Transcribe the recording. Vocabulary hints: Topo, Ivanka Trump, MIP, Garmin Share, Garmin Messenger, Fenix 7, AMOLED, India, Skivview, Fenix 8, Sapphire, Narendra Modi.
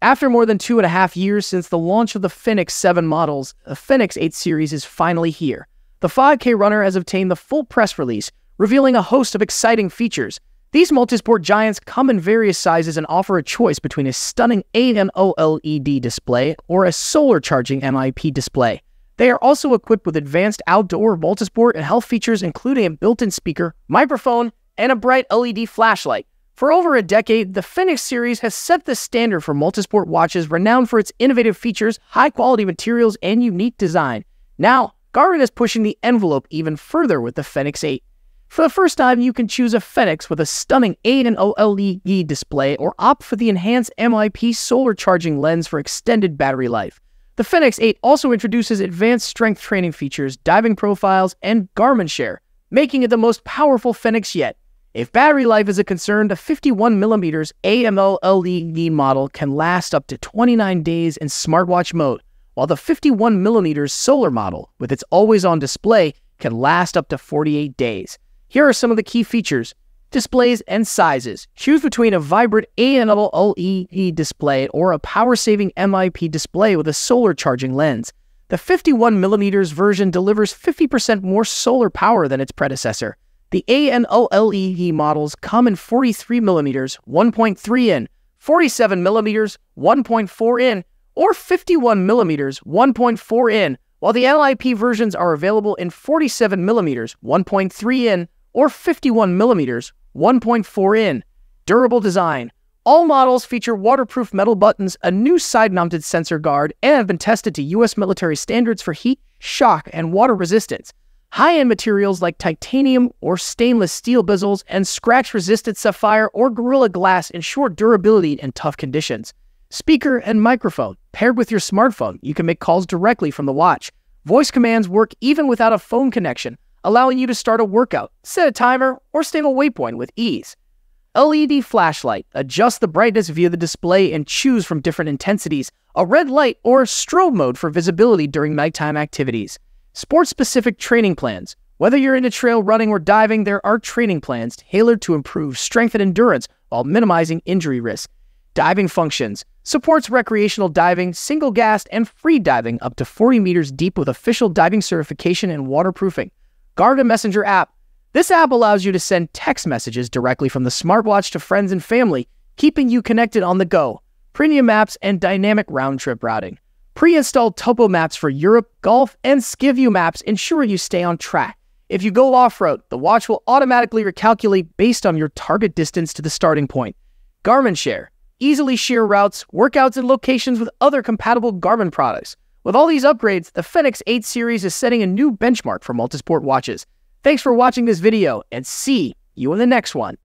After more than 2.5 years since the launch of the Fenix 7 models, the Fenix 8 series is finally here. The 5K runner has obtained the full press release, revealing a host of exciting features. These multisport giants come in various sizes and offer a choice between a stunning AMOLED display or a solar charging MIP display. They are also equipped with advanced outdoor multisport and health features, including a built-in speaker, microphone, and a bright LED flashlight. For over a decade, the Fenix series has set the standard for multisport watches, renowned for its innovative features, high-quality materials, and unique design. Now, Garmin is pushing the envelope even further with the Fenix 8. For the first time, you can choose a Fenix with a stunning 8.0 LED display or opt for the enhanced MIP solar charging lens for extended battery life. The Fenix 8 also introduces advanced strength training features, diving profiles, and Garmin Share, making it the most powerful Fenix yet. If battery life is a concern, the 51mm AMOLED model can last up to 29 days in smartwatch mode, while the 51mm solar model, with its always-on display, can last up to 48 days. Here are some of the key features, displays, and sizes. Choose between a vibrant AMOLED display or a power-saving MIP display with a solar charging lens. The 51mm version delivers 50% more solar power than its predecessor. The AMOLED models come in 43mm, 1.3-in, 47mm, 1.4-in, or 51mm, 1.4-in, while the MIP versions are available in 47mm, 1.3-in, or 51mm, 1.4-in. Durable design. All models feature waterproof metal buttons, a new side-mounted sensor guard, and have been tested to U.S. military standards for heat, shock, and water resistance. High-end materials like titanium or stainless steel bezels and scratch-resistant sapphire or Gorilla Glass ensure durability in tough conditions. Speaker and microphone. Paired with your smartphone, you can make calls directly from the watch. Voice commands work even without a phone connection, allowing you to start a workout, set a timer, or save a waypoint with ease. LED flashlight. Adjust the brightness via the display and choose from different intensities, a red light or strobe mode for visibility during nighttime activities. Sport-specific training plans. Whether you're into trail running or diving, there are training plans tailored to improve strength and endurance while minimizing injury risk. Diving functions. Supports recreational diving, single gas, and free diving up to 40 meters deep with official diving certification and waterproofing. Garmin Messenger app. This app allows you to send text messages directly from the smartwatch to friends and family, keeping you connected on the go. Premium maps and dynamic round-trip routing. Pre-installed Topo maps for Europe, Golf, and Skivview maps ensure you stay on track. If you go off-road, the watch will automatically recalculate based on your target distance to the starting point. Garmin Share. Easily share routes, workouts, and locations with other compatible Garmin products. With all these upgrades, the Fenix 8 series is setting a new benchmark for multisport watches. Thanks for watching this video, and see you in the next one.